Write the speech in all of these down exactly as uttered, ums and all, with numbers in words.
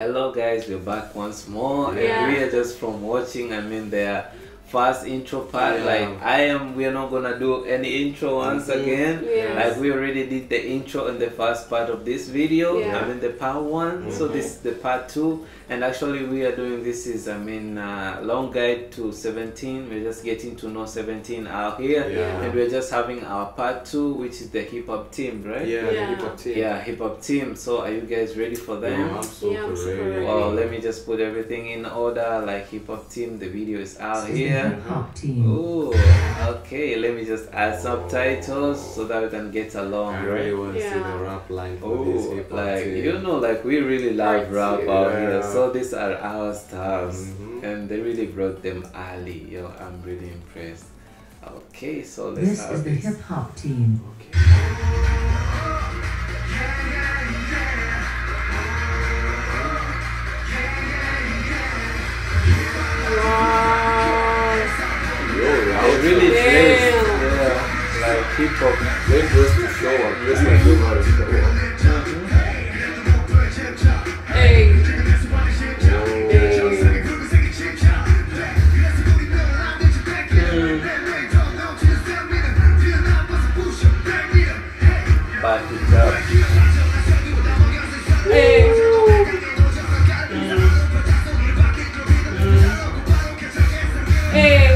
Hello guys, we're back once more, yeah. And we are just from watching, I mean, their first intro part, yeah. Like I am, we are not gonna do any intro once mm-hmm. again, yes. Like we already did the intro in the first part of this video, yeah. I mean the part one, mm-hmm. so this is the part two, and actually we are doing this is, I mean, uh, long guide to seventeen, we're just getting to know seventeen out here, yeah. And we're just having our part two, which is the hip hop team, right? Yeah, yeah. hip hop team. Yeah, hip hop team, so are you guys ready for them? Yeah, I'm so yeah, ready. Well, let me just put everything in order, like hip hop team, the video is out here. Oh, okay. Let me just add subtitles so that we can get along. I really want to yeah. see the rap line. Oh, like team. You know, like we really love rap yeah. out here. So these are our stars, mm-hmm. and they really brought them early. Yo, I'm really impressed. Okay, so let's. This is the hip hop team. Okay. Really yeah. yeah, like hip hop. They just show up. Just like you know show up. Hey. Oh. Back it up. Hey. Mm. Mm. Hey.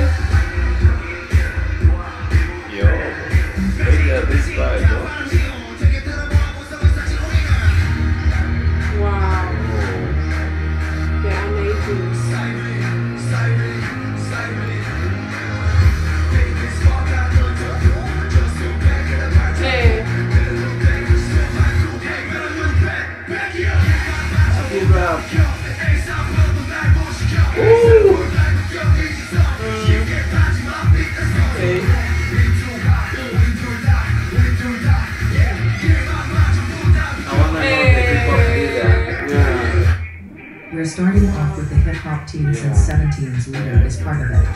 We're starting off with the hip-hop team yeah. since seventeen's leader is part of it.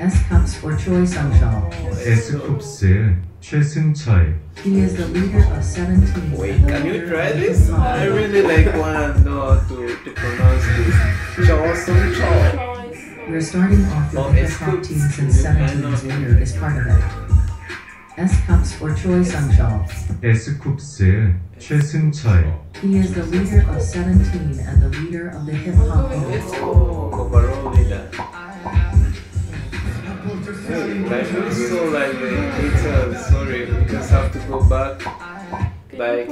S-Cups for Choi Seungcheol. S-Cups, Choi Seungcheol. He is the leader of seventeen. Wait, can you try this? I really like wanna know how to, to pronounce this. Choi Seungcheol. We're starting off with oh, the hip-hop team since seventeen's leader is part of it. S-Cups for Choi Seungcheol. S-Cups, Choi Seungcheol. He is the leader of seventeen and the leader of the hip hop team. Oh, overall leader. Like we saw, like the hater. Sorry, we just have to go back. Like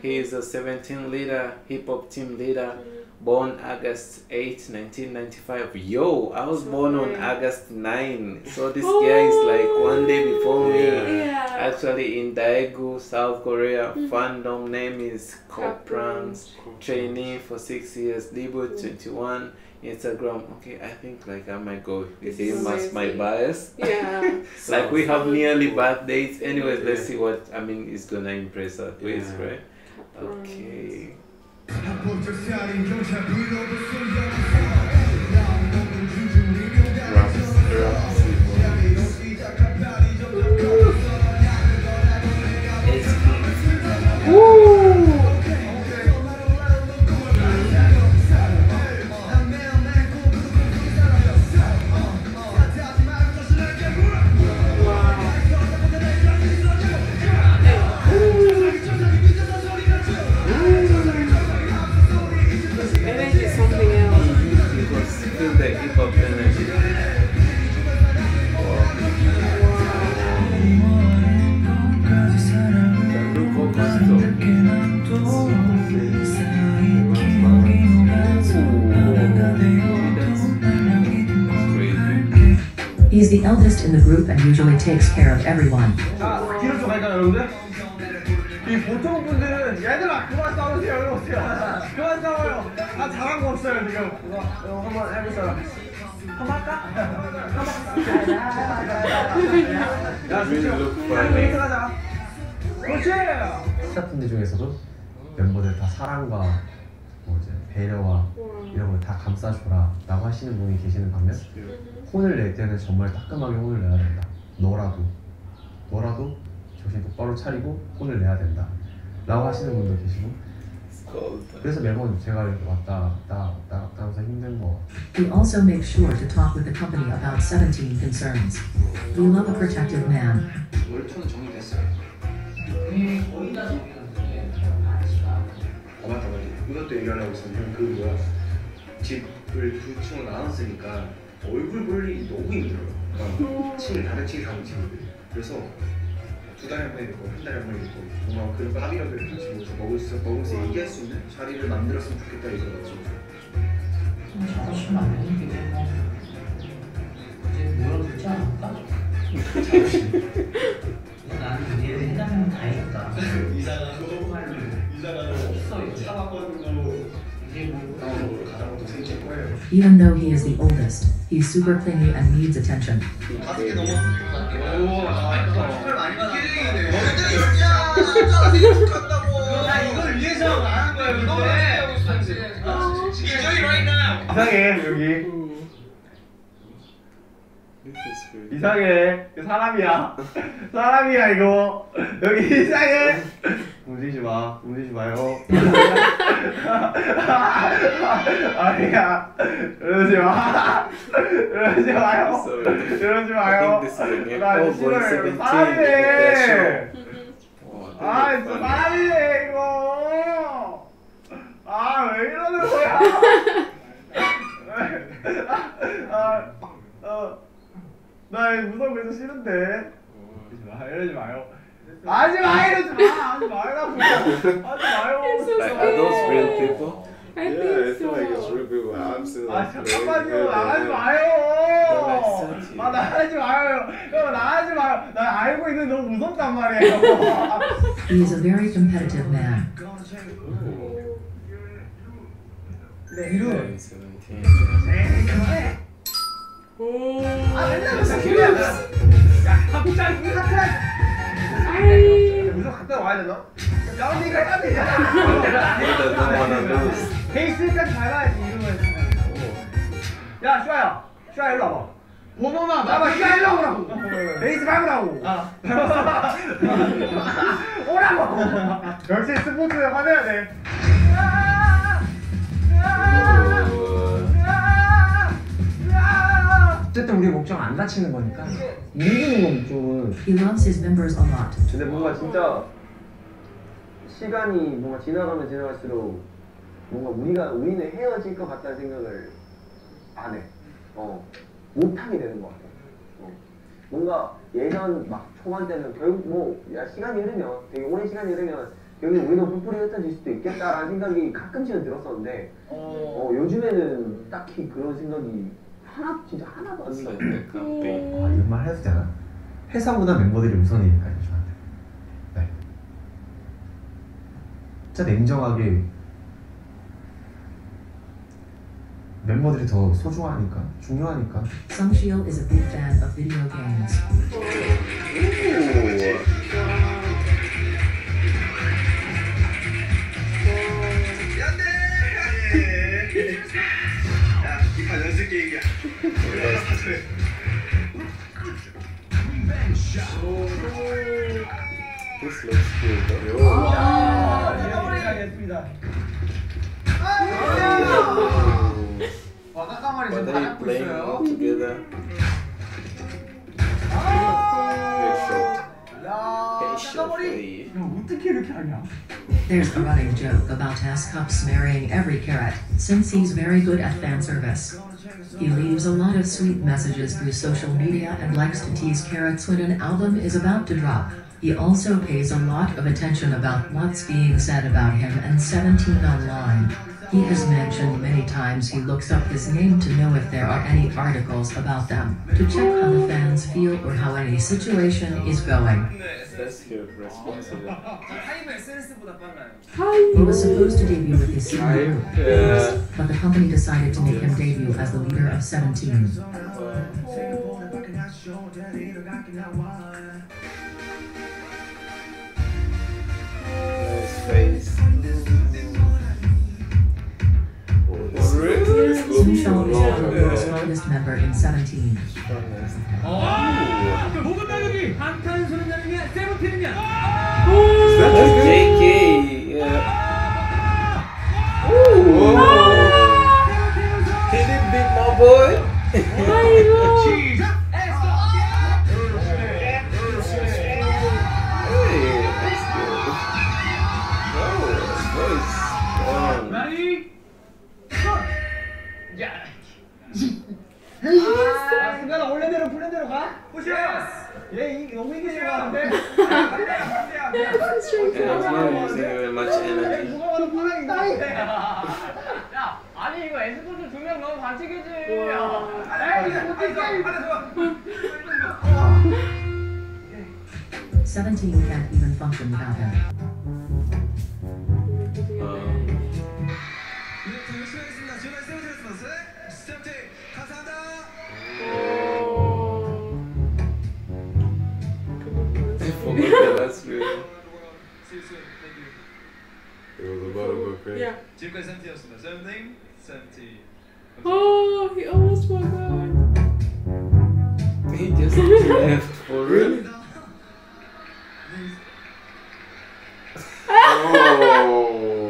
he is a seventeen leader, hip hop team leader, born August eighth nineteen ninety-five. Yo, I was born on August ninth, so this guy is like one day before me. Actually in Daegu, South Korea, mm-hmm. fandom name is Koprams, trainee for six years, debut twenty-one, Instagram. Okay, I think like I might go. This is must my bias. Yeah. Like we have nearly birth dates. Anyways, yeah. let's see what I mean is gonna impress us with, yeah. right? Okay. Raps, raps. He's the eldest in the group and usually takes care of everyone. 스태프분들 중에서도 멤버들 다 사랑과 뭐 이제 배려와 이런 걸 다 감싸줘라 라고 하시는 분이 계시는 반면 혼을 낼 때는 정말 따끔하게 혼을 내야 된다. 너라도 너라도 정신 똑바로 차리고 혼을 내야 된다 라고 하시는 분도 계시고 그래서 매번 제가 이렇게 왔다 왔다 왔다 갔다 하면서 힘든 거. We also make sure to talk with the company about seventeen concerns. We love a protective man. 월초는 정리됐어요. 거의 다 정리됐는데. 아 맞다 맞다. 이것도 얘기하려고 했었는데 그 뭐야 집을 두 층으로 나눴으니까 얼굴 볼 일이 너무 힘들어요. 층을 다른 층에 사는 친구들이. 그래서 두 달에 한 번 있고 한 달에 한 번 있고 뭔가 그런 밥이라도 해가지고 먹으면서 먹으면서 얘기할 수 있는 자리를 만들었으면 좋겠다 이거죠. 좀 자고 싶으면 안 되는 게 뭐 이제 뭐라도 듣지 않을까? 자고 싶어. 나는 얘를 해당하면 다 했다. 이사가도 말로 이사가도 없어. 차 바꿔주고 이제 뭐 나도 가자고도 생길 거예요. Even though he is the oldest, he's super clingy and needs attention. 다섯 개 넘었어. 나 이걸 위해서 말하는 거야. 너무 하고 싶었지. Enjoy right now. 이상해 여기. 이상해. 사람이야. 사람이야 이거. 여기 이상해. 움직이지 마. 움직이지 마요. 아니야. 이러지 마. 이러지 마요. 이러지 마요. 나 싫어요. 사람이네. 아 진짜 사람이네 이거. 아 왜 이러는 거야. 아, 어. 나 무서운 거에서 싫은데. 이러지 마, 이러지 마요. 하지 마, 이러지 마, 하지 말라고. 하지 마요. Are those real people? I think so. Yeah, I feel like it's real people. I'm still like. 아 잠깐만요, 나가지 마요. 아 나가지 마요. 형 나가지 마요. 나 알고 있는데 너무 무섭단 말이에요. He is a very competitive man. 네, 이름. 에이, 그만해. 오. 아 맨날 무슨 길이야. 야 갑자기 아이 무슨 갔다 와야 되나? 야 언니가 해야 되잖아. 베이스니까 잘 가야지 이러면. 야 슈아야 슈아 일로 와봐. 보노마 나봐 슈아 일로 오라고. 베이스 밟으라고. 아 오라고. 역시 스포츠에 화내야 돼. 어쨌든 우리 목적 안 다치는 거니까 이기는 건 목적은. He loves his members a lot. 근데 뭔가 진짜 시간이 뭔가 지나가면 지나갈수록 뭔가 우리가 우리는 헤어질 것 같다는 생각을 안 해. 어 못하게 되는 것 같아. 어. 뭔가 예전 막 초반 때는 결국 뭐 야 시간이 흐르면 되게 오랜 시간이 흐르면 여기 우리도 뿔뿔이 흩어질 수도 있겠다라는 생각이 가끔씩은 들었었는데 어 요즘에는 딱히 그런 생각이 하나 진짜 하나도 안 써요. 아 이런 말 해도 되나? 회사보다 멤버들이 우선이니까요 저한테. 네. 진짜 냉정하게 멤버들이 더 소중하니까, 중요하니까. Seungcheol is a big fan of video games. 연습게임이야. 와 까까머리 지금 다 잡고 있어요. 야 까까머리 이거 어떻게 이렇게 하냐. There's a running joke about Hansol marrying every carrot, since he's very good at fan service. He leaves a lot of sweet messages through social media and likes to tease carrots when an album is about to drop. He also pays a lot of attention about what's being said about him and seventeen online. He has mentioned many times he looks up his name to know if there are any articles about them, to check how the fans feel or how any situation is going. He was supposed to debut with his senior year, but the company decided to make him debut as the leader of seventeen. Seungcheol is now the world's longest member in seventeen. That's J K. Yeah. 야. 아, 승관아 원래대로 플랜대로 가. 보시야. 얘 너무 이기시는 거 같은데. 누가 와도 편하게. 야, 아니 이거 에스코트 두 명 너무 반칙이지. 아, 이거 어떻게 게임? seventeen can't even function without her. Yeah. seventeen. Oh, he almost won that. He just left for real. Oh,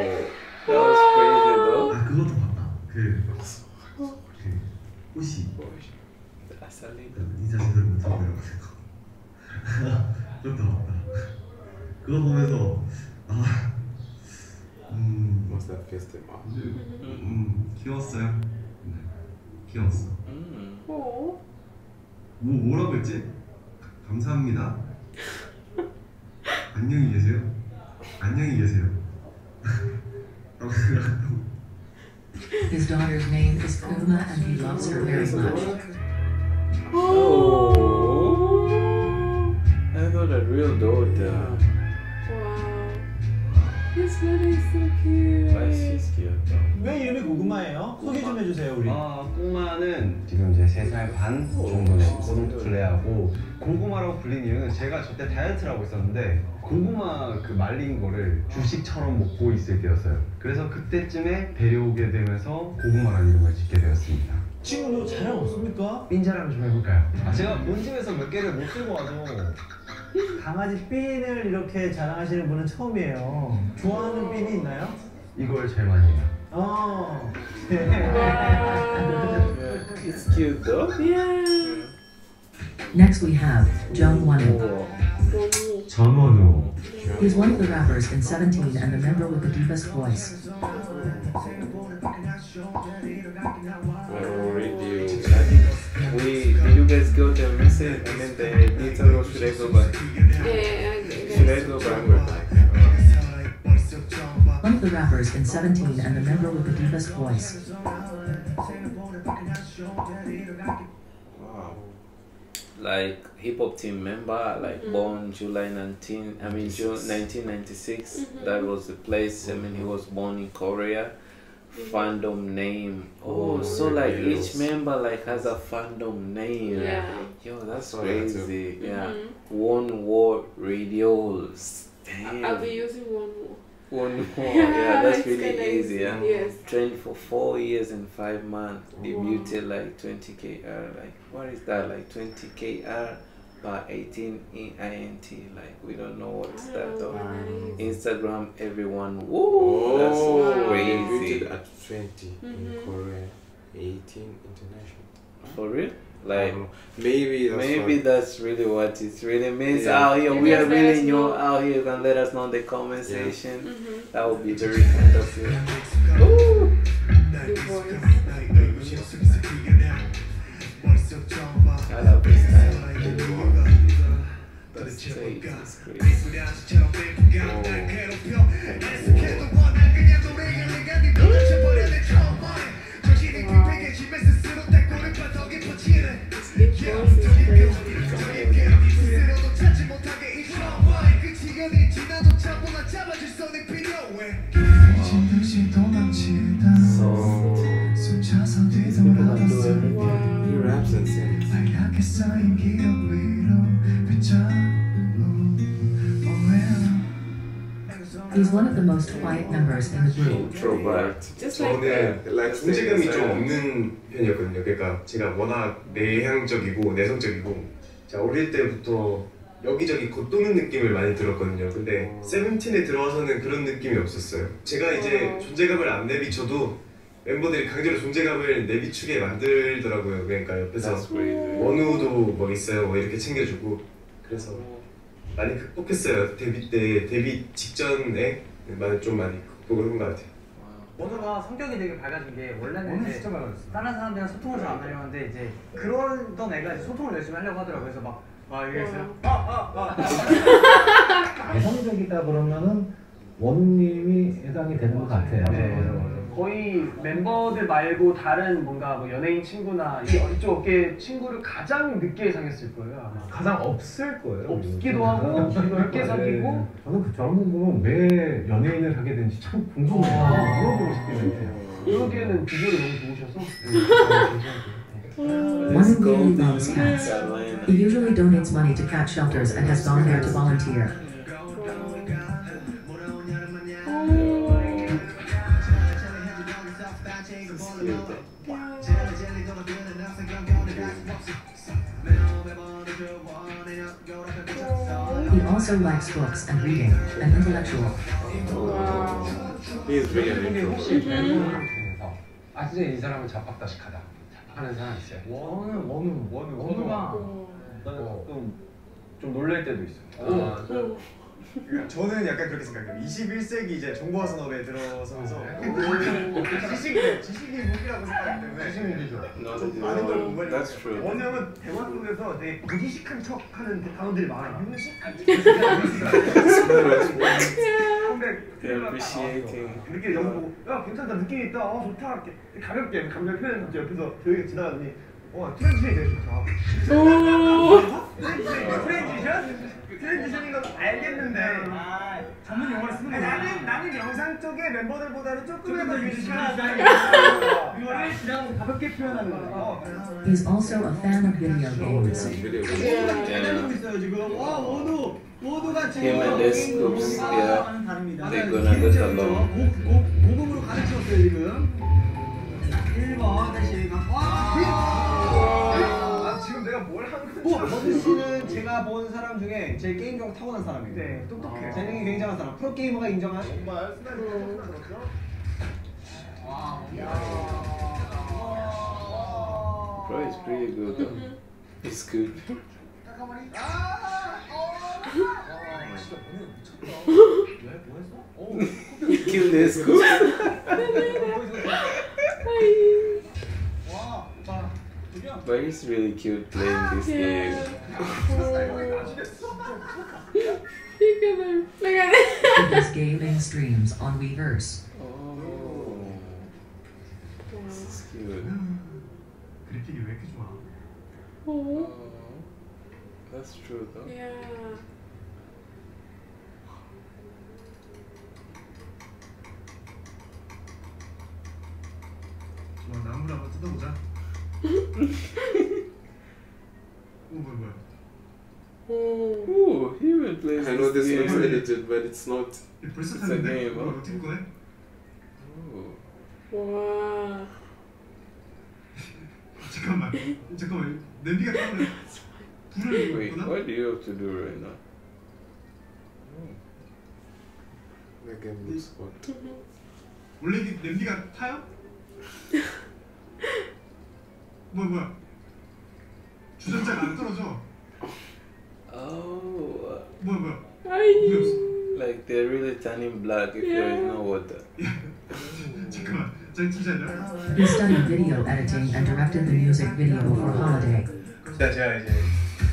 that was crazy though. 아 그것도 봤다. 그 봤어. 그 옷이 아살리. 이 자식들 못 참으려고. 그것도 봤다. 그거 보면서 아. 음, 멋있다, 페스트 막. 음, 귀여웠어요. 네, 귀여웠어. 음. 오. 뭐 뭐라고 했지? 감사합니다. 안녕히 계세요. 안녕히 계세요. His daughter's name is Kuma and he loves her very much. Oh. I got a real daughter. This really is so cute. She's cute. 왜 이름이 고구마예요? 소개 좀 해주세요 우리. 아 꼬마는 지금 이제 세 살 반 정도의 고등플레이하고 고구마라고 불린 이유는 제가 저때 다이어트를 하고 있었는데 고구마 그 말린 거를 주식처럼 먹고 있을 때였어요. 그래서 그때쯤에 데려오게 되면서 고구마라는 이름을 짓게 되었습니다. 친구도 자랑 없습니까? 삔 자랑 좀 해볼까요? 아, 제가 본 집에서 몇 개를 못 들고 와서 강아지 삔을 이렇게 자랑하시는 분은 처음이에요. 좋아하는 삔이 있나요? 이걸 제일 많이 해요. 어. It's cute though. Yeah. Next we have Jung Won. 전원우. He's one of the rappers in seventeen and the member with the deepest voice. We did you guys go to message and then they did tell us should I go back? Yeah, yeah. Should I go back? One of the rappers in seventeen and the member with the deepest voice. Wow. Like hip hop team member, like mm. born July nineteen, I mean June nineteen ninety six. Mm-hmm. That was the place. I mean he was born in Korea. Fandom name. Oh, oh so like reveals. Each member like has a fandom name. Yeah. Yo, that's crazy. That yeah. Mm-hmm. Wonwoo radios. Damn. I'll be using Wonwoo. Wonwoo. Yeah, yeah, that's really easy. Yeah. Yes. Trained for four years and five months. Oh. Debuted like twenty K R. Like what is that? Like twenty K R. But eighteen I N T, like we don't know what's that though. Wow. Instagram, everyone. Woo! Oh, that's wow. Crazy. At twenty mm-hmm. in Korea, eighteen international. For real? Like maybe that's maybe what, that's really what it really means yeah. out here. It we are really new know. Out here. You can let us know in the comment yeah. section. Mm-hmm. That would be very kind of you. Ooh. Good voice. I love this style. It's crazy. He raps and sings. He's one of the most quiet members in the group. Introvert. Just like that. 움직임이 좀 없는 편이었거든요. 그러니까 제가 워낙 내향적이고 내성적이고 제가 어릴 때부터 여기저기 겉도는 느낌을 많이 들었거든요. 근데 세븐틴에 들어와서는 그런 느낌이 없었어요. 제가 이제 존재감을 안 내비쳐도 멤버들이 강제로 존재감을 내비추게 만들더라고요. 그러니까 옆에서 원우도 뭐 있어요, 뭐 이렇게 챙겨주고 그래서 많이 극복했어요. 데뷔 때 데뷔 직전에 많이 좀 많이 극복을 한 것 같아요. 원우가 성격이 되게 밝아진 게 원래는 이제 다른 사람들이랑 소통을 잘 안 하려고 하는데 이제 그러던 애가 이제 소통을 열심히 하려고 하더라고요. 그래서 막 막 이랬어요. 아! 아! 아! 개성적이다 그러면은 원님이 해당이 되는 것 같아요. 네, 맞아, 맞아, 맞아. 거의 멤버들 말고 다른 뭔가 뭐 연예인 친구나 이쪽 업계 친구를 가장 늦게 사귀었을 거예요. 아마. 가장 없을 거예요. 없기도 하고 늦게 사귀고. 저는 그 저런 거 보면 왜 연예인을 하게 되는지 참 궁금해요. 물어보고 싶긴 해요. 여기에는 비주얼이 너무 좋으셔서. Wonwoo loves cats. He usually donates money to cat shelters and has gone there to volunteer. He also likes books and reading, an intellectual. He is reading. 아 진짜 이 사람은 잡박다식하다 하는 사람 있어요. 원우, 원우, 원우, 원우가 나는 가끔 좀 놀랄 때도 있어요. 아, 저, 저는 약간 그렇게 생각해요. 이십일 세기 이제 정보화 산업에 들어서면서 지식이 지식이 무기라고 생각하기 때문에 지식이 무기죠. 많은 걸 못 말해요. 원우 형은 대화 속에서 되게 무기식한 척하는 단어들이 많아요. 무기식한 척. 느낌이 너무 야 괜찮다 느낌이 있다 어 좋다 이렇게 가볍게 감정 표현했는데 옆에서 조용히 지나가더니 와 트랜지션이 되게 좋다. 트랜지션? 트랜지션? 트랜지션인 건 알겠는데 전문 용어를 쓰는 거야. 나는 나는 영상 쪽에 멤버들보다는 조금 더 유식하다. 이거를 지나가서 가볍게 표현하는 거야. He's also a fan of video games. 기다리고 있어요 지금. 와 원우 모두가 지금 하는 다릅니다. 모범으로 가득 채웠어요 지금. 일 번 다시 와. 지금 내가 뭘 하는 거야? 원우 씨는 제가 본 사람 중에 제일 게임적으로 타고난 사람이에요. 네, 똑똑해. 재능이 굉장한 사람. 프로 게이머가 인정한. 정말 스나이퍼 그렇죠? 와. Pro is pretty good. It's good. 와, 진짜 너무 미쳤다. 왜? 뭐 했어? 오, 큐네스코? 와, 오빠. But he's really cute playing this game. Look at it. This gaming streams on Weverse. Oh. This is cute. 그래픽이 왜 이렇게 좋아? 오. That's true though. Yeah. 나무를 한번 뜯어보자. 오 뭐야 뭐야. 오, he will play. I know this looks edited, but it's not. It's a game. 어떻게 볼 거야? 와. 잠깐만, 잠깐만. 냄비가 타오르네. 불을 끄나? What do you have to do right now? The game looks hot. 원래 냄비가 타요? 뭐야 뭐야 주전자가 안 떨어져. Oh. 뭐야 뭐야. 아이. Like they're really turning black if there is no water. 잠깐만 잠시만요. He studied video editing and directed the music video for Holiday. 제가 이제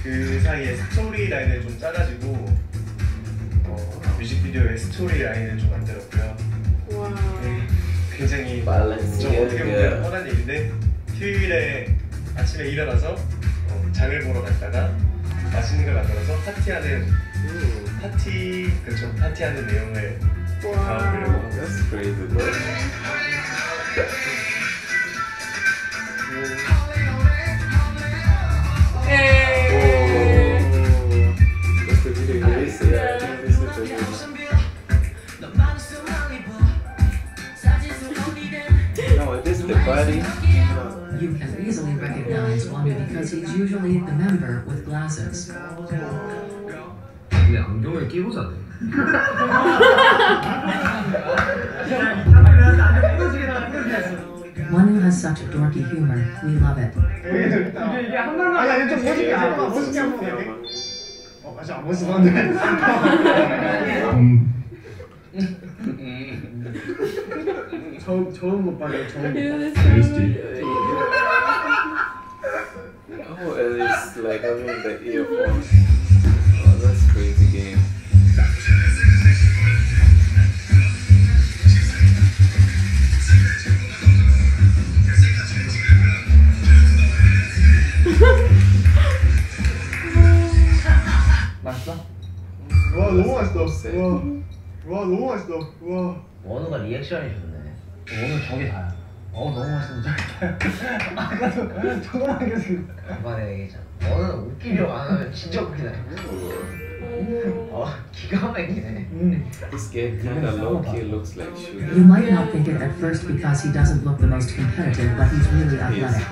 그 사이에 스토리 라인을 좀 짜가지고 어, 뮤직비디오의 스토리 라인을 좀 만들었고요. 와. 굉장히 좀 어떻게 보면 뻔한 일인데 휴일에 아침에 일어나서 어, 장을 보러 갔다가 맛있는 걸 만들어서 파티하는 음. 파티 그쵸 파티하는 내용을 담으려고 합니다. That's crazy. You can easily recognize Wonwoo because he's usually the member with glasses. 근데 안경을 끼고 자네. Wonwoo has such dorky humor. We love it. 이게 한글로 아니 좀 멋있게 한번 멋있게 한번 해. 어 아직 안 멋있었는데. 음. 처음 처음 못 봐요. 처음. Oh, at least like I'm in the earphone. Oh, that's crazy game. 맛있어? 와 너무 맛있어. 와, 와 너무 맛있어. 와. 원우가 리액션이 좋네. 원우 저게 다야. 어 너무 맛있는데 저게 다야. 아까도 조그만 게 생겼어. 간만에 얘기했잖아. 원우 웃기려 안 하면 진짜 웃기다. 어 기가 막히네. This game kinda low-key looks like sugar. You might not think it at first because he doesn't look the most competitive, but he's really athletic.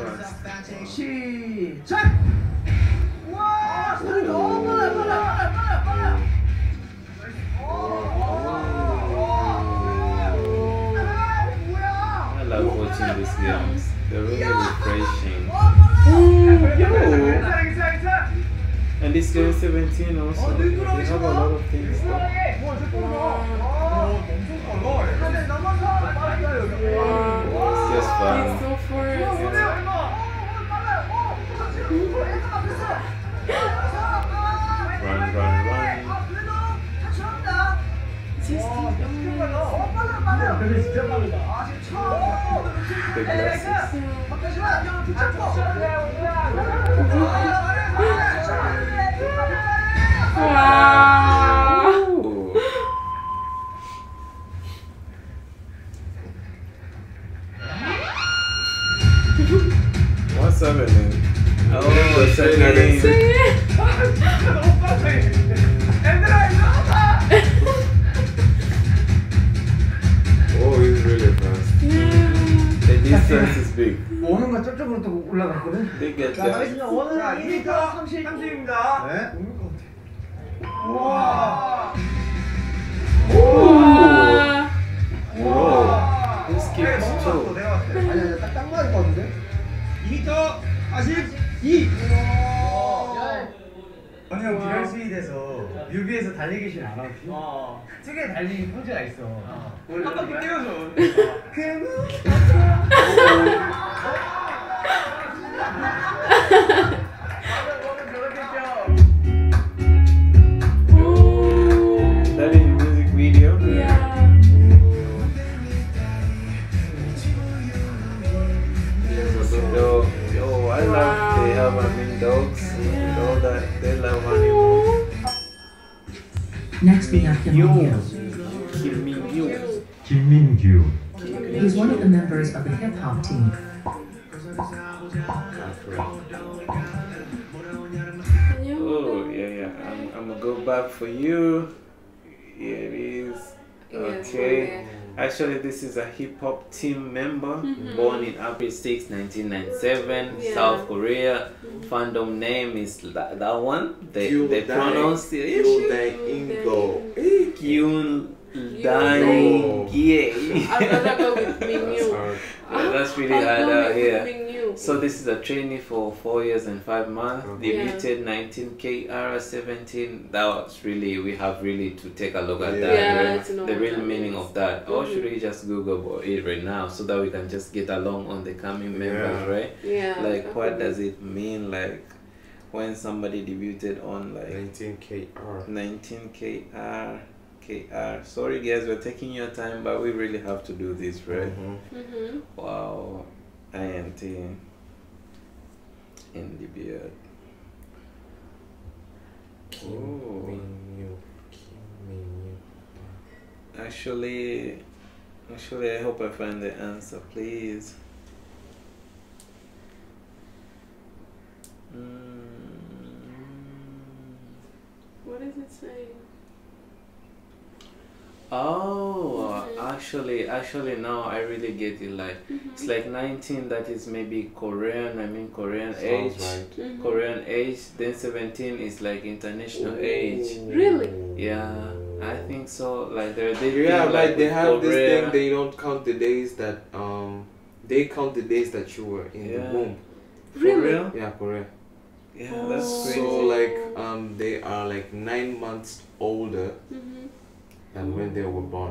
시작! 와 소리 너무 빨라 빨라 빨라 빨라. I love watching these games. They're really refreshing. Ooh. And this game seventeen also. They have a lot of things. It's just fun. It's so fun. Run, run, run. The glasses. Wow. What's happening? Oh, it's singing. Oh, he's really fast. Yeah. The distance is big. 원우가 저쪽으로 또 올라갔거든? 자, 원우가 이 미터 삼십입니다. 네? 우와! 우와! 우와! This game is so. 아니, 아니, 딱, 딱 맞을 것 같은데? 이 미터 사십이! 아니, 형, 비활수인에서 뮤비에서 달리기 실 안 하고 특유의 달리기 포즈가 있어. 한 바퀴 뛰어줘. That is music video. Yeah. Yo, yo, I love they have I mean dogs. You know that they love animals. Next we have Kim Min-gyu. Kim Min-gyu. Kim Min-gyu. He's one of the members of the hip hop team. Oh yeah, yeah. I'm, I'm gonna go back for you. Here it is. Okay. Actually, this is a hip hop team member, mm-hmm. born in April sixth nineteen ninety-seven, yeah. South Korea. Mm-hmm. Fandom name is that, that one. They Kyun they pronounce it. Kyun Dae-in-go. Kyun Dae-in-go. I'd rather go with Min-gyu. That's really hard out here. So this is a trainee for four years and five months. Okay. Debuted nineteen K R seventeen. That was really, we have really to take a look at yeah. that. Yeah, right? The real meaning is. Of that. Mm-hmm. Or should we just Google it right now so that we can just get along on the coming members, yeah. right? Yeah. Like okay. what does it mean? Like when somebody debuted on like nineteen K R. nineteen K R. K R. Sorry guys, we're taking your time, but we really have to do this, right? Mm-hmm. Mm-hmm. Wow. I N T in the beard. Kim Min-gyu. Kim Min-gyu. Actually, actually, I hope I find the answer, please. Mm. What is it saying? Oh, mm-hmm. actually, actually now I really get it. Like mm-hmm. it's like nineteen. That is maybe Korean. I mean Korean Sounds age. Right. Mm-hmm. Korean age. Then seventeen is like international Ooh. Age. Really? Yeah, I think so. Like they're they yeah, like, like they have Korea. This thing. They don't count the days that um they count the days that you were in yeah. the womb. Really? Korea? Yeah, Korea. Yeah, oh. that's crazy. So like um they are like nine months older. Mm-hmm. And when they were born.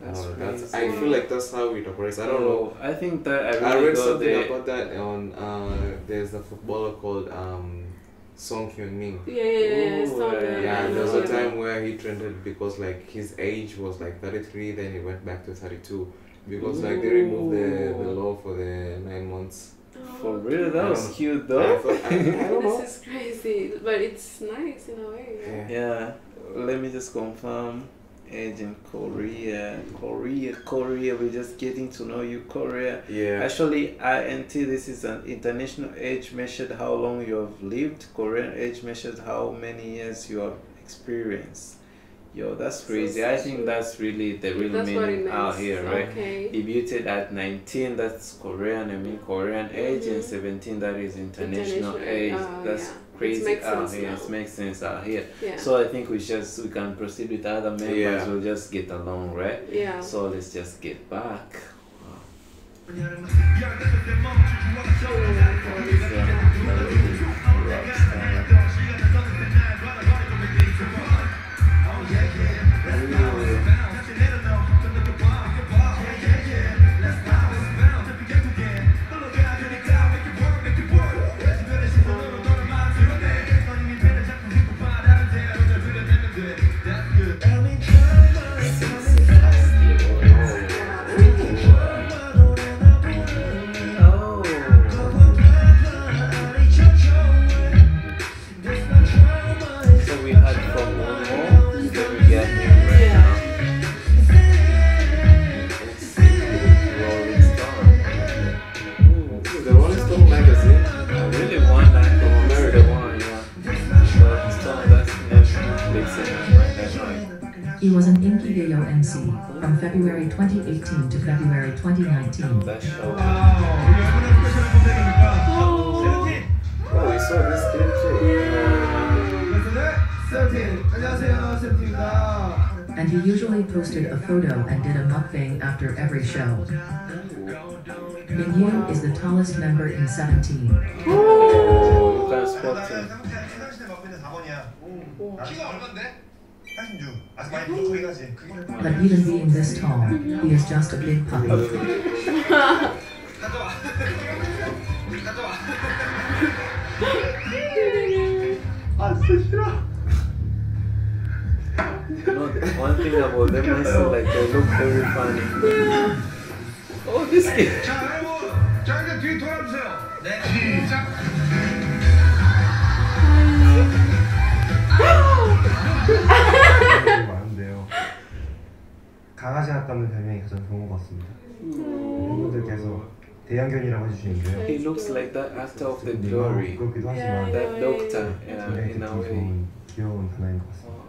That's oh, that's, I feel like that's how it operates. I don't oh, know. I think that every I read something they... about that on. Uh, there's a footballer called um, Song Hyun-min. Yeah, yeah, yeah. Ooh, yeah. yeah there was a time where he trended because like his age was like thirty-three, then he went back to thirty-two because Ooh. like they removed the, the law for the nine months. For real, that was cute though. I thought, I, I don't know. This is crazy, but it's nice in a way. Yeah. yeah. Let me just confirm. Age in Korea, Korea, Korea. We're just getting to know you, Korea. Yeah. Actually, I N T. This is an international age measured how long you have lived. Korean age measured how many years you have experienced. Yo, that's crazy. So, so I think true. that's really the real that's meaning out here, right? Okay. Debuted at nineteen, that's Korean, I mean Korean age, mm-hmm. and seventeen, that is international, international. age. Uh, that's yeah. crazy out here. Now. It makes sense out here. Yeah. So I think we just we can proceed with other members. Yeah. We'll just get along, right? Yeah. So let's just get back. Wow. Yeah. He was an Inky Yayo M C from February twenty eighteen to February twenty nineteen. That's so cool. Oh, we saw this clip too. And he usually posted a photo and did a mukbang after every show. Min-gyu is the tallest member in seventeen. Oh, that's awesome. But even being this tall, he is just a big puppy. No, one thing about them is like they look very funny. Yeah. Oh, this kid. 강아지 같다는 별명이 가장 좋은 것 같습니다. 팬분들께서 대형견이라고 해주시는 게 He looks like that after of the glory. 그렇기도 하지만 that doctor in a way. 귀여운 단어인 것 같습니다.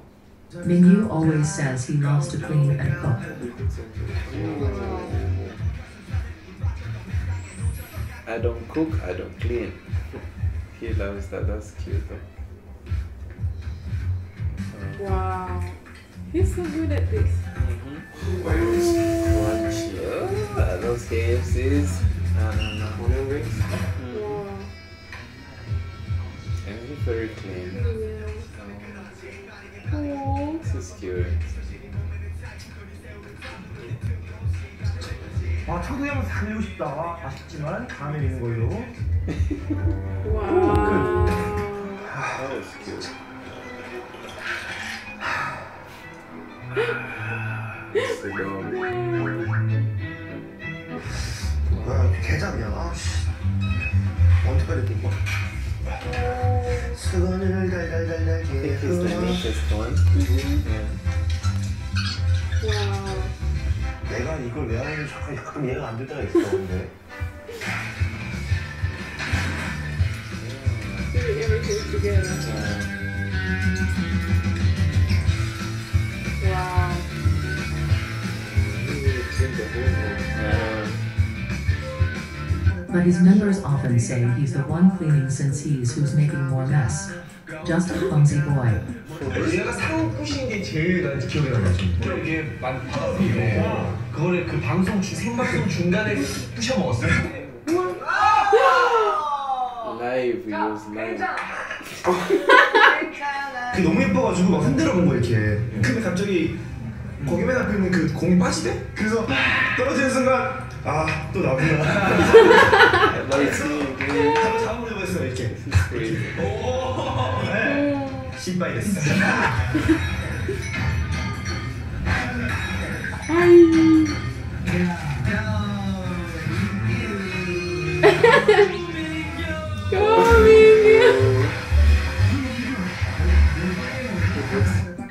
Min-gyu always says he loves to clean and cook. I don't cook, I don't clean. He loves that. That's cute though. Wow. He's so good at this. Mm-hmm. Watch those K F Cs. No, no, no. Golden rings. Mm. Yeah. And he's very clean. Yeah. Oh. This is cute. 아, 저도 한번 살리고 싶다. 아쉽지만 다음에 있는 걸로. 와. That was cute. 와, 개잡이야. 언제까지 될 거야? 수건을 달달달달 개로. 와. 내가 이걸 왜 하는지 잠깐 이해가 안 될 때가 있어, 근데. Wow. But his members often say he's the one cleaning since he's who's making more mess. Just a clumsy boy. 내가 사고 꾸신 게 제일 나한테 기억에 남았어. 이게 만들었는데 그거를 그 방송 중 생방송 중간에 부셔 먹었어요. Live, it was live. 너무 예뻐가지고 막 흔들어 본 거 이렇게. 근데 갑자기. 거기 맨 앞에 있는 그 공이 빠지대? 그래서 떨어지는 순간 아, 또 나구나. 하루 사물을 했어요, 이렇게. 오, 네. 신발 됐어.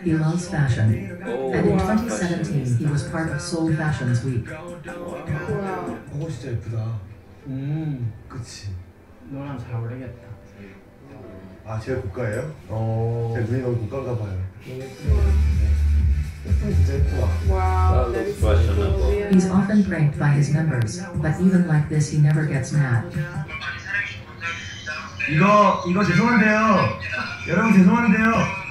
He loves fashion, oh, and in twenty seventeen he was part of Seoul Fashions Week. Wow. 어, 진짜 예쁘다. 음, 그치. 너랑 잘 어울리겠다. 아, 제가 고가예요? 어. 제 눈이 너무 고가인가 봐요. Wow, that is so weird. He's often pranked by his members, but even like this he never gets mad. 이거 이거 죄송한데요. 여러분 죄송한데요.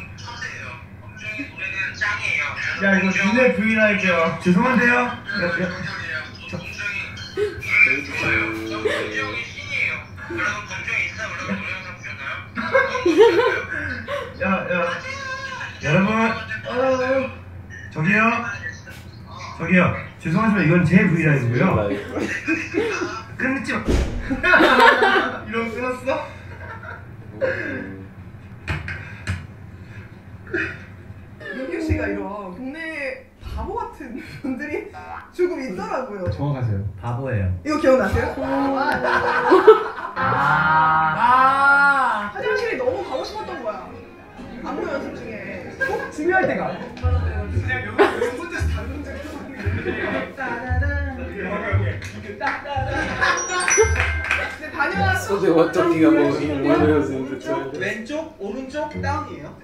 야 이거 진짜 브이라 할게요. 죄송한데요. 야, 야. 저... 야, 야. 여러분 어, 저기요. 저기요. 죄송하지만 이건 제 브이라이고요. 끊지 마. 이러고 끊었어? 민규씨가 이런 동네 바보 같은 분들이 조금 있더라고요. 정확하세요. 바보예요. 이거 기억나세요? 아, 아 화장실이 너무 가고 싶었던 거야. 안무 연습 중에 꼭 중요할 때가 그냥 여기 혼자서 다른 적이 없는 따다단 이렇게 따다단 So they were talking about in Wonwoo's intro. 왼쪽, 오른쪽 다운이에요.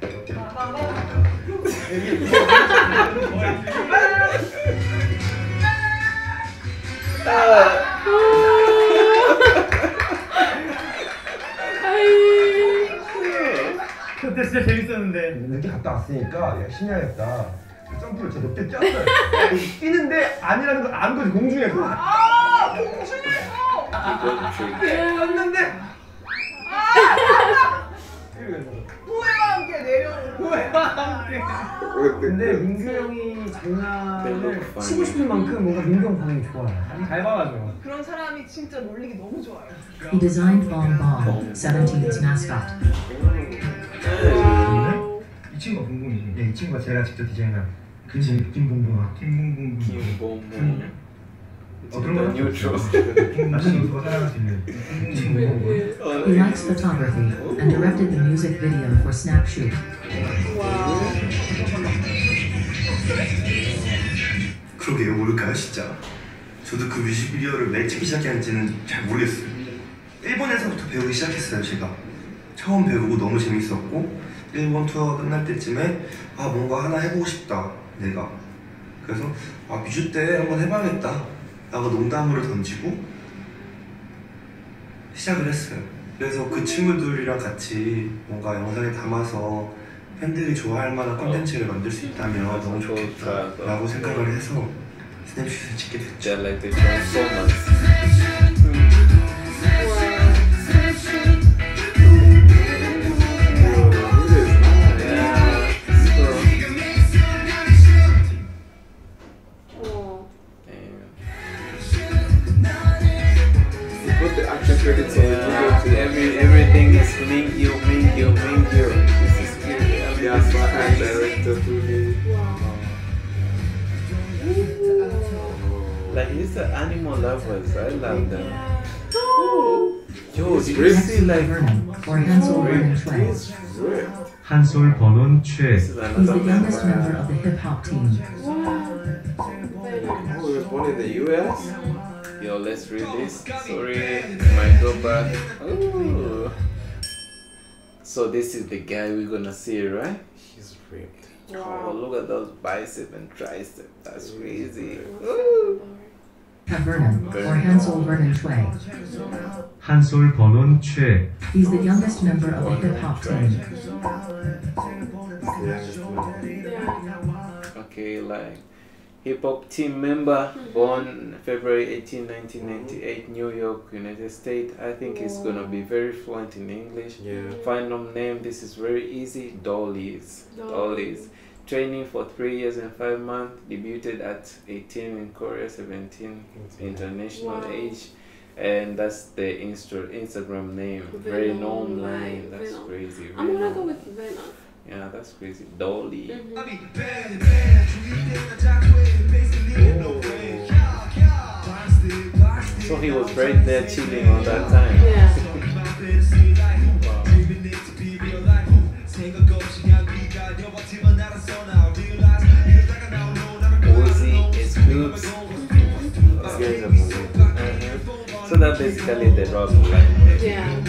그때 진짜 재밌었는데. 늦게 갔다 왔으니까 열심히 해야겠다. 점프를 진짜 높게 뛰었어요. 뛰는데 아니라는 걸 안 거지 공중에서. 아, 공중에서. 왔는데 아! 후회와 함께 내려오는 후회와 함께 근데 민규 형이 장난을 치고 싶은 만큼 뭔가 민규 형 반응이 좋아요. 잘 받아줘. 그런 사람이 진짜 놀리기 너무 좋아요. He designed Wonwoo, seventeen's mascot. 이 친구가 봉봉이. 네, 이 친구가 제가 직접 디자인한 김봉봉아. 김봉봉. 김봉봉. He likes photography and directed the music video for Snapshoot. Wow. 그러게요, 모를까요, 진짜. 저도 그 뮤직비디오를 왜 찍기 시작했는지는 잘 모르겠어요. 일본에서부터 배우기 시작했어요, 제가. 처음 배우고 너무 재밌었고 일본 투어가 끝날 때쯤에 아, 뭔가 하나 해보고 싶다, 내가. 그래서 아, 뮤즈 때 한번 해봐야겠다. 라고 농담으로 던지고 시작을 했어요. 그래서 그 친구들이랑 같이 뭔가 영상에 담아서 팬들이 좋아할 만한 콘텐츠를 만들 수 있다면 너무 좋겠다 라고 생각을 해서 스냅슛을 찍게 됐죠. Or Hansol Vernon Choi. Hansol Vernon Choi. He's the youngest member of the hip hop team. Who was born in the U S? Yo, let's read this. Sorry, might go back. Ooh. So this is the guy we're gonna see, right? He's ripped. Oh, look at those biceps and triceps. That's crazy. Ooh. Vernon, or Hansol Vernon Choi. Hansol Vernon Choi. He's the youngest member of the hip hop team. Okay, like hip hop team member, born February eighteenth nineteen ninety-eight, New York, United States. I think he's gonna be very fluent in English. Yeah. Find them name. This is very easy. Dollies. Dollies. training for three years and five months, debuted at eighteen in Korea, seventeen international wow. age, and that's the Insta Instagram name, Venom Line. That's Venom. Crazy. Venom. I'm gonna go with Venom. Yeah, that's crazy. Dolly. Mm-hmm. Oh. So he was right there chilling all that time. Yeah. Ozzy, his groups. So that's basically the rock line. Yeah.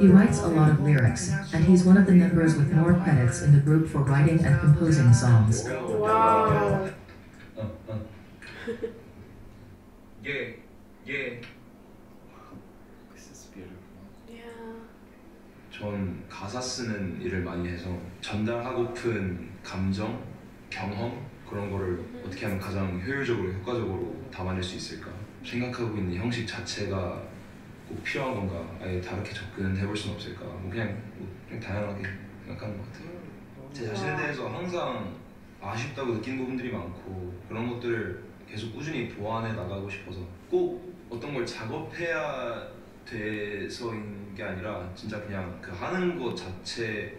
He writes a lot of lyrics, and he's one of the members with more credits in the group for writing and composing songs. Wow. Yeah, yeah. This is beautiful. Yeah. 전 가사 쓰는 일을 많이 해서 전달하고픈 감정, 경험 그런 거를 어떻게 하면 가장 효율적으로 효과적으로 담아낼 수 있을까? 생각하고 있는 형식 자체가 꼭 필요한 건가? 아예 다르게 접근해볼 수는 없을까? 뭐 그냥, 뭐 그냥 다양하게 생각하는 것 같아요. 제 자신에 대해서 항상 아쉽다고 느낀 부분들이 많고 그런 것들을 계속 꾸준히 보완해 나가고 싶어서 꼭 어떤 걸 작업해야 돼서인 게 아니라 진짜 그냥 그 하는 것 자체를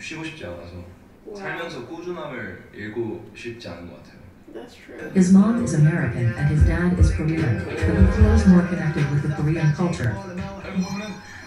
쉬고 싶지 않아서 살면서 꾸준함을 잃고 싶지 않은 것 같아요. That's true. His mom is American and his dad is Korean, but he feels more connected with the Korean culture.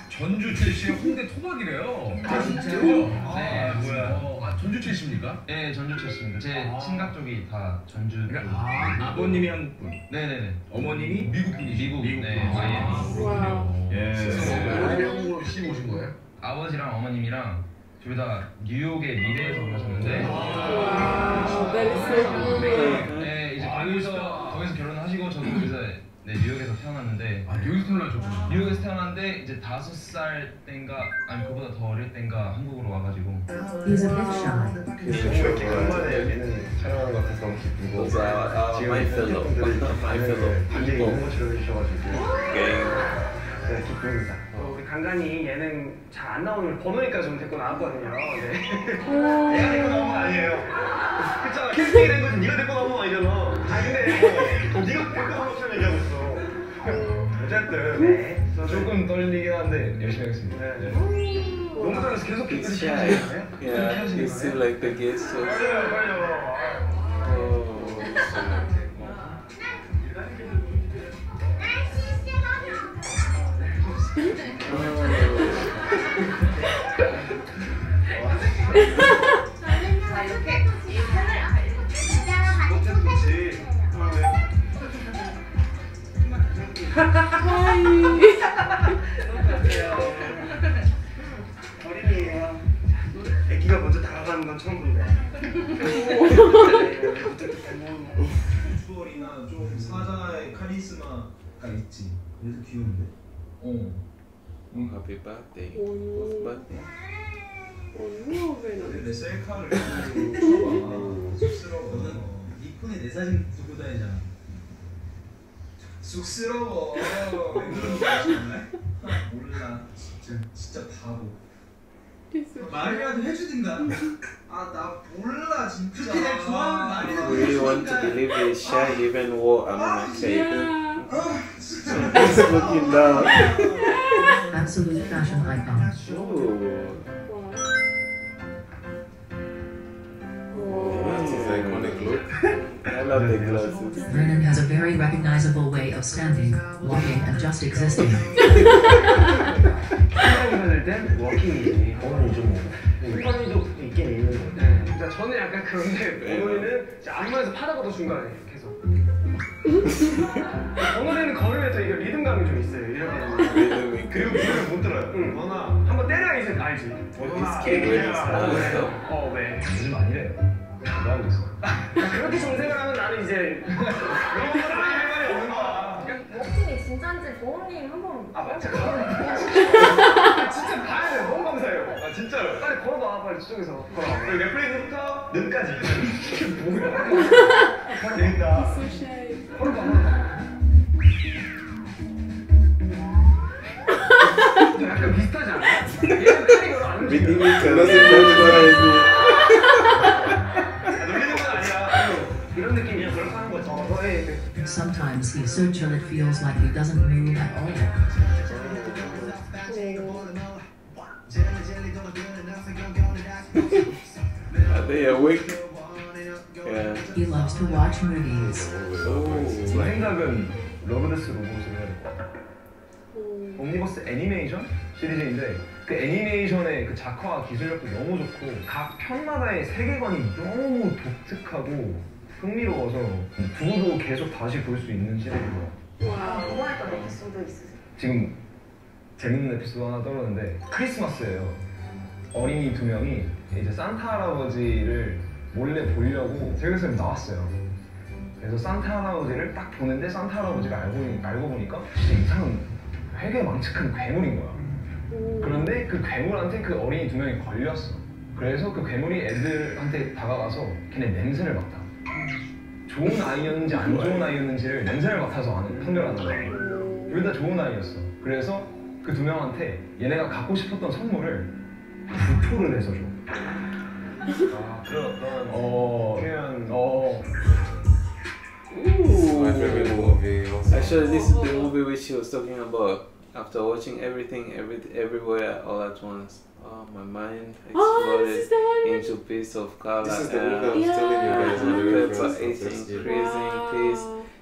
전주 출신 홍대 토박이래요. 아 진짜요? 네. 뭐야? 전주 출신입니까? 네, 전주 출신입니다. 제 친가 쪽이 다 전주. 아, 아버님이 한국 분. 네, 네, 네. 어머님이 미국분이 미국. 네. 와우. 예. 한국으로 시집 오신 거예요? 아버지랑 어머님이랑. 둘 다 뉴욕의 미래에서 오셨는데 네, 이제 거기서, 거기서 결혼하시고 저는 거기서 네, 뉴욕에서 태어났는데 아, 뉴욕에서 태어났죠? 뉴욕에서 태어났는데 이제 다섯 살 땐가 아니 그보다 더 어릴 땐가 한국으로 와가지고 He's a bit shy. 이렇게 간만에 여기는 촬영하는 것 같아서 너무 기쁘고 지금 팬분들이 반응이 너무 즐거우셔가지고 네, 기쁩니다. 어, 우리 간간이 예능 잘 안 나오는 번호니까 좀 데리고 나왔거든요. 네. 얘가 데리고 나온 건 아니에요. 그쵸? 캐스팅이 된 거지. 네가 데리고 나온 건 아니잖아. 아 근데 어, 네가 데리고 나온 것처럼 얘기하고 있어. 어쨌든 네. 조금 떨리긴 한데 열심히 하겠습니다. 네. 네. 너무 떨려서 계속 계속 시작해요. Yeah, you seem like the guest. 빨리요, 빨리요. 어린이에요. 애기가 먼저 다가가는 건 처음인데. 비주얼이나 좀 사자의 카리스마가 있지. 그래서 귀여운데. 어. Happy birthday. What's birthday? 원우오베는 내 셀카를 찍어봐. 쑥스러워. 너는 네 폰에 내 사진 두고 다니잖아. 쑥스러워. 왜 그런 거야 정말? 몰라. 진짜 진짜 바보. 말이라도 해주든가. 아 나 몰라 진짜. 그렇게 날 좋아하는 말이라도 해주든가. We want to believe they share even war among each other. He's looking down. Absolute fashion icon. Ooh. Wow. That's his iconic look. I love the glasses. Vernon has a very recognizable way of standing, walking, and just existing. walking. 저는 약간 그런데 원우는 안무에서 파다보다 중간에 계속. 원우는 걸으면서 이게 리듬감이 좀 있어요. 이렇게. 그리고 이걸 못 들어요. 응. 원아 한번 때려야 이제 알지. 원아 스케일이 있어. 어 왜? 요즘 아니래요. 뭐하고 있어? 그렇게 정색을 하면 나는 이제 목숨이 진짜인지 보험님 한번 아 맞아 진짜 봐야 돼. 너무 감사해요. 아 진짜로 빨리 걸어봐. 빨리 저쪽에서 넷플릭스부터 넷까지 이게 뭐야? 아 재밌다. 걸어봐 약간 비슷하지 않아? 얘는 카리그로 안 움직여. 믿음이 갤러스 보여줘야지. 놀리는 건 아니야. 이런 느낌이야. 그렇게 하는 거지. 어, 너의 Sometimes he searches and it feels like he doesn't move at all. Are they awake? Yeah. He loves to watch movies. 오, 내 생각은 러브레스 로봇을 해야 될 것 같아. 옴니버스 애니메이션 시리즈인데 그 애니메이션의 그 작화 기술력도 너무 좋고 각 편마다의 세계관이 너무 독특하고 흥미로워서 두고도 계속 다시 볼 수 있는 시리즈예요. 와, 좋아했던 에피소드 있으세요? 지금 재밌는 에피소드 하나 떠오르는데 크리스마스예요. 어린이 두 명이 이제 산타 할아버지를 몰래 보려고 재교수님 나왔어요. 그래서 산타 할아버지를 딱 보는데 산타 할아버지가 알고, 알고 보니까 진짜 이상한 되게 망측한 괴물인 거야. 오. 그런데 그 괴물한테 그 어린이 두 명이 걸렸어. 그래서 그 괴물이 애들한테 다가가서 걔네 냄새를 맡아. 좋은 아이였는지 안 좋은 아이였는지를 냄새를 맡아서 아는, 판별하는 거야. 둘 다 좋은 아이였어. 그래서 그 두 명한테 얘네가 갖고 싶었던 선물을 부토를 해서 줘. 아, 그런 어떤 어... 표현... 어... Ooh. My favorite movie. Actually, this is the movie which she was talking about. After watching everything, every, everywhere, all at once, oh, my mind exploded oh, into piece of color. This is the movie I was yeah. telling you guys. The paper is increasing, please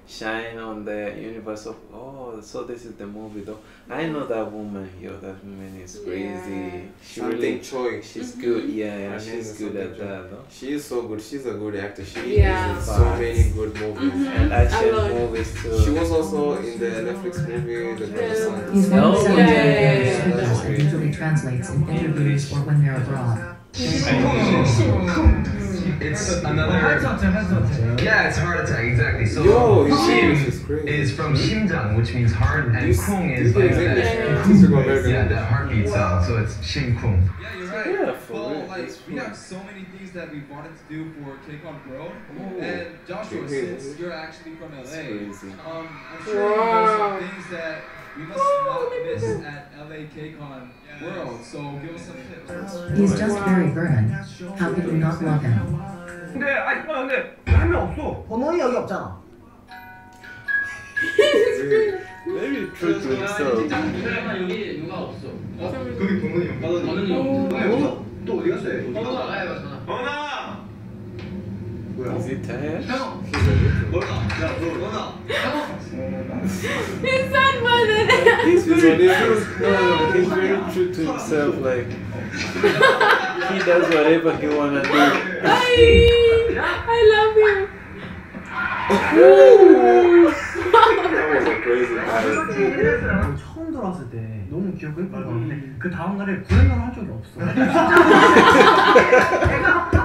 shine on the universe of. Oh, so this is the movie though. I know that woman. Yo, that woman is crazy. Yeah. She really, Choi. She's mm-hmm. good. Yeah, yeah, her she's good at Choi. that. No? She is so good. She's a good actor. She yeah. is in so many good movies mm-hmm. and action movies too. She was also in the Netflix movie The Prodigal Son. Oh yeah, yeah, yeah. She usually translates in interviews or when they're abroad. It's another heart attack. Yeah, it's heart attack exactly. So Yo, Shim is from Shimjang, which means heart, and Kung is like the, yeah, the heartbeat sound. So it's Shim Kung. Yeah, you're right. Yeah, well, like we have so many things that we wanted to do for Kcon Bro. Ooh. And Joshua, since you're actually from L A, um, I'm sure there's some things that we must not miss at L A Kcon. World, so give us some tips. He's just very Vernon. How could you not love him? 근데 아니 근데 한 명 없어. 번호이 여기 없잖아. Maybe true to himself. 여기 누가 없어. 거기 번호이 없어. 번호이 없어. 또 어디 갔어? 번호 나가야 되잖아. 번호아. 뭐야? 이태. 형. 번호아. 야 번호아. He's not Vernon. He's very, no, he's very true to himself, like, he does whatever he wanna do. I, I love him. That was a crazy guy. 처음 돌아왔을 때 너무 기억이 예쁜 것 같은데 그 다음날에 구행을 한 적이 없어.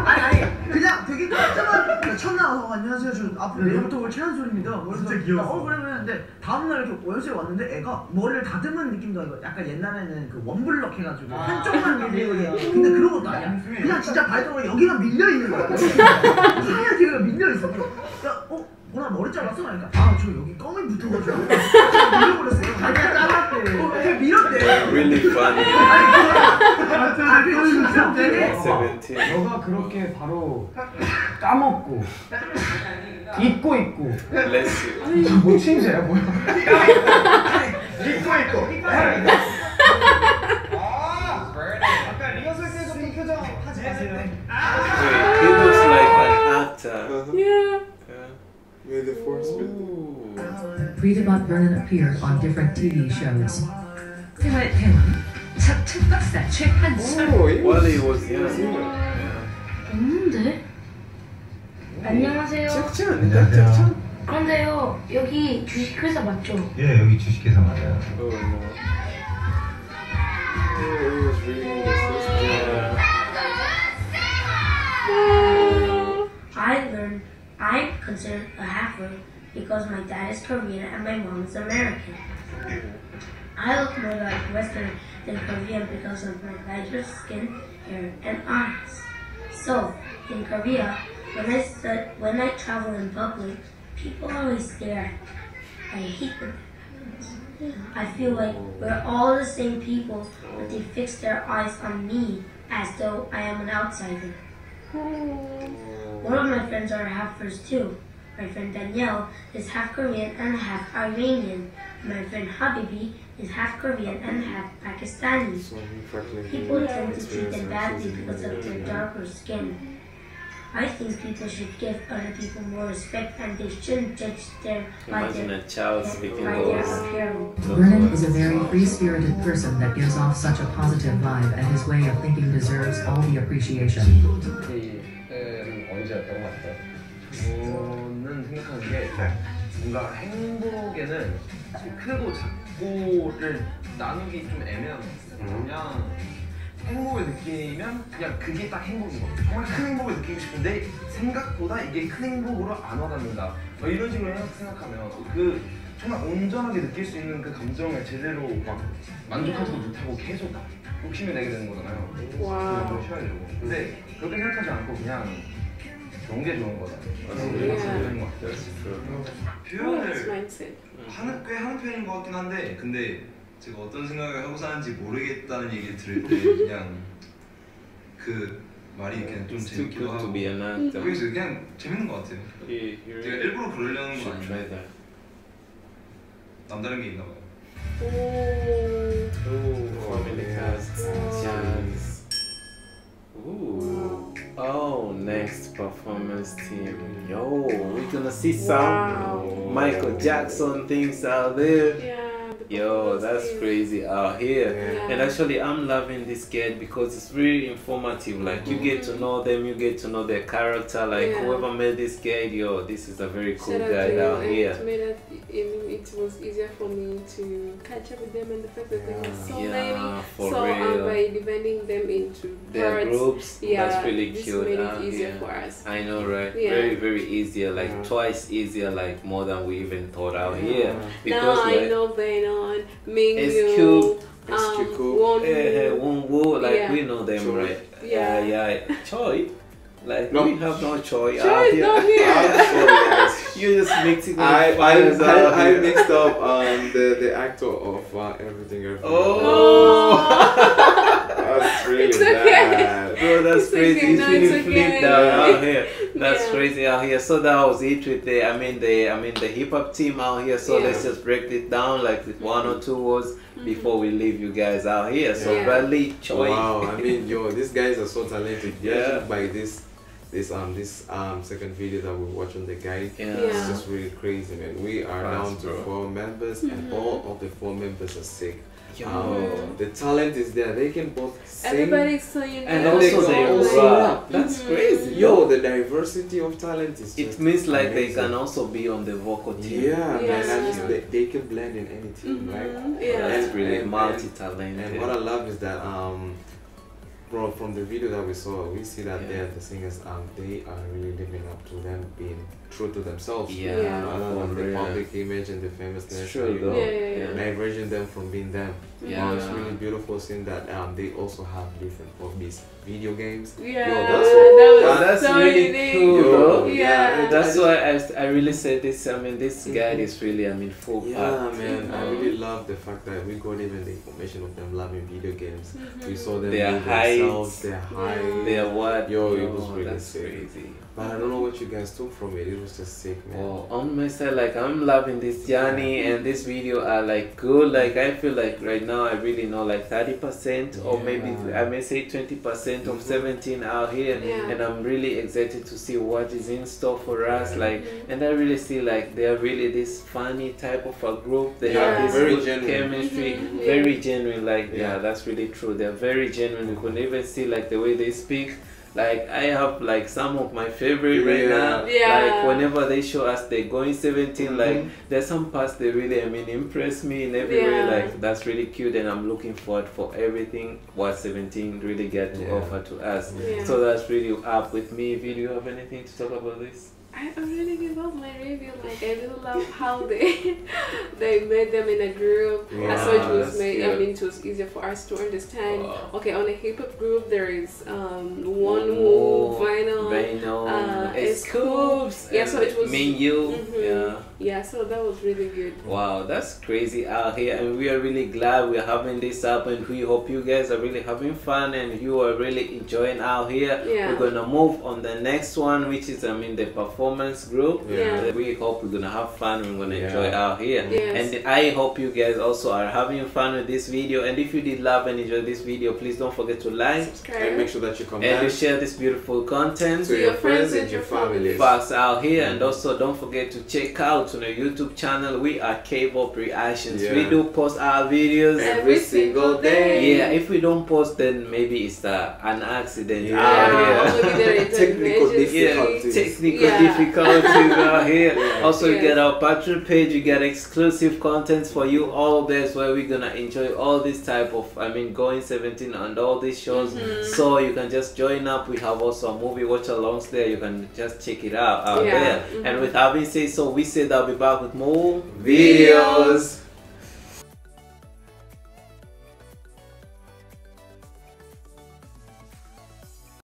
아니 아니 그냥 되게 깜짝만 처음 나와서 안녕하세요 저 앞으로 내일부터 올 최한솔입니다. 진짜 귀여워. 어 그래 그랬는데 다음날 이렇게 연습에 왔는데 애가 머리를 다듬은 느낌도 아니고 약간 옛날에는 그 원블럭 해가지고 한쪽만 밀리고 근데 그런 것도 아니야. 그냥 진짜 발톱으로 여기가 밀려있는 거야. 하얗게 여기가 밀려있어. 그러니까 어? 보나 머리 잘랐어? 그러니까 아 저 여기 껌이 붙어가지고 밀려버렸어요. 자기가 잘랐대. 어 그냥 밀었대. Really funny. 아 그거 진짜 되게 너가 그렇게 바로 까먹고 입고 입고 뭐 침새야 뭐야? 입고 입고 아 아까 리허설 때도 그 표정 하지 마세요. He looks like an actor. Yeah. May the force be. Read about Vernon appeared on different T V shows. 태화 태화 책박사 최한솔. While he was young. 없는데? 안녕하세요. 책책 아닌데? 책책? 그런데요 여기 주식회사 맞죠? 예 여기 주식회사 맞아요. family because my dad is Korean and my mom is American. I look more like Western than Korean because of my lighter skin, hair, and eyes. So, in Korea, when I stu- when I travel in public, people always stare. I hate when that happens. I feel like we're all the same people, but they fix their eyes on me as though I am an outsider. One of my friends are half-first too. My friend Danielle is half Korean and half Iranian. My friend Habibi is half Korean and half Pakistani. People tend to treat them badly because of their darker skin. I think people should give other people more respect and they shouldn't judge them by their, their appearance. Vernon is a very free-spirited person that gives off such a positive vibe and his way of thinking deserves all the appreciation. 저는 생각하는 게 뭔가 행복에는 크고 작고를 나누기 좀 애매한 것 같아요. 그냥 행복을 느끼면 그냥 그게 딱 행복인 것 같아요. 정말 큰 행복을 느끼고 싶은데 생각보다 이게 큰 행복으로 안 와닿는다. 뭐 이런 식으로 생각하면 그 정말 온전하게 느낄 수 있는 그 감정을 제대로 막 만족하지도 못하고 계속 욕심을 내게 되는 거잖아요. 그걸 쉬어야 되고. 근데 그렇게 생각하지 않고 그냥 그런 게 좋은 거다. 표현을 하는, 꽤 하는 편인 것 같긴 한데 근데 제가 어떤 생각을 하고 사는지 모르겠다는 얘기를 들을 때 그냥 그 말이 그냥 좀 재밌기도 하고 그래서 그냥 재밌는 것 같아요. 제가 일부러 그러려는 거 아니에요. 남다른 게 있나 봐요. Oh, next performance team. Yo, we're gonna see some wow. Michael Jackson things out there. Yeah, the Yo, that's team. Crazy out here. Yeah. And actually, I'm loving this guide because it's really informative. Like, you get to know them, you get to know their character. Like, yeah. Whoever made this guide, yo, this is a very cool Shout guide out, out here. It made it, it was easier for me to catch up with them and the fact that yeah. they were so yeah. many. For so um, by dividing them into their groups, yeah, that's really cute. Made it easier yeah. for us. I know, right? Yeah. Very, very easier, like yeah. twice easier, like more than we even thought out yeah. here. Because now like, I know Vernon, Min-gyu, um, Wonwoo, eh, Wonwoo, like yeah. we know them, Choi. Right? Yeah, uh, yeah. Choi, like no. we have no Choi. Choi is not here. You're just mixing up. I, I, I, I mixed up um, the, the actor of uh, everything. everything. Oh! That's really it's bad. Okay. Bro, that's it's crazy. Okay. No, it's okay. Flip down out here. That's yeah. crazy out here. So that was it with the, I mean the, I mean the hip hop team out here. So yeah. let's just break it down like with one or two words before we leave you guys out here. So yeah. Bradley, Choi. Wow, I mean, yo, these guys are so talented. Yeah, by this. This um this um second video that we watch on the guide yeah. Yeah. It's just really crazy, man. We are That's down to bro. four members mm-hmm. and all of the four members are sick. Yo. Um, the talent is there. They can both sing everybody's so unique. And also they can also rap. That's mm-hmm. crazy. Yo, the diversity of talent is. It means like amazing. They can also be on the vocal team. Yeah, yeah. Man, they, they can blend in any team, mm-hmm. right? Yeah, that's really multi-talented. And what I love is that um. Bro, from the video that we saw, we see that yeah. they're the singers um they are really living up to them being true to themselves. Yeah, yeah. rather than the public image and the famousness. Sure, you know, yeah, yeah, yeah. diverging them from being them. Yeah, wow, it's really beautiful seeing that um they also have different hobbies, video games. Yeah, yo, that's, that was that's so really unique. Cool. Yo, yeah. yeah, that's why I I really said this. I mean, this mm-hmm. guide is really I mean full part. Yeah, man, I really love the fact that we got even the information of them loving video games. Mm-hmm. We saw them. They are high. They're high, yeah. they're what? Yo, it was oh, really that's sick. Crazy. But I don't know what you guys took from it. It was just sick, man. Oh, on myself, like I'm loving this journey yeah. and this video are like good. Like I feel like right now I really know like thirty percent or yeah. maybe I may say twenty percent of seventeen out here, yeah. and I'm really excited to see what is in store for us. Yeah. Like, and I really see like they are really this funny type of a group. They yeah. have this very good genuine. chemistry, mm-hmm. yeah. very genuine. Like, yeah. yeah, that's really true. They're very genuine. You could even see like the way they speak. Like I have like some of my favorite yeah. right now. Yeah. Like whenever they show us they going seventeen, mm-hmm. like there's some parts they really I mean impress me in every way. Yeah. Like that's really cute, and I'm looking forward for everything what seventeen really get to yeah. offer to us. Yeah. So that's really up with me. If you have anything to talk about this. I I really give up my review. Like I really love how they they made them in a group. Yeah, so it was made. Good. I mean, it was easier for us to understand. Wow. Okay, on a hip hop group there is um Wonwoo, Vinyl, Vinyl, uh, Scoops. Yeah, so it was Min-gyu. Mm-hmm. Yeah. Yeah, so that was really good. Wow, that's crazy out here, and we are really glad we're having this up, and we hope you guys are really having fun and you are really enjoying out here. Yeah. We're gonna move on the next one, which is I mean the performance group. Yeah. Yeah. We hope we're gonna have fun. We're gonna yeah. enjoy out here. Yes. And I hope you guys also are having fun with this video. And if you did love and enjoy this video, please don't forget to like, subscribe, and make sure that you comment and you share this beautiful content to, to your, your friends and your families. Folks out here, mm-hmm. and also don't forget to check out on the YouTube channel. We are K-pop Reactions. Yeah. We do post our videos every single day. Yeah, if we don't post, then maybe it's uh, an accident. Yeah, out here. Technical difficulties. Technical yeah. difficulties out here. Yeah. Also, yeah. you get our Patreon page. You get exclusive contents for you all guys, where we're gonna enjoy all this type of, I mean, Going seventeen and all these shows. Mm-hmm. So you can just join up. We have also a movie watch alongs there. You can just check it out out yeah. there. Mm-hmm. And with having said so, we say that I'll be back with more videos.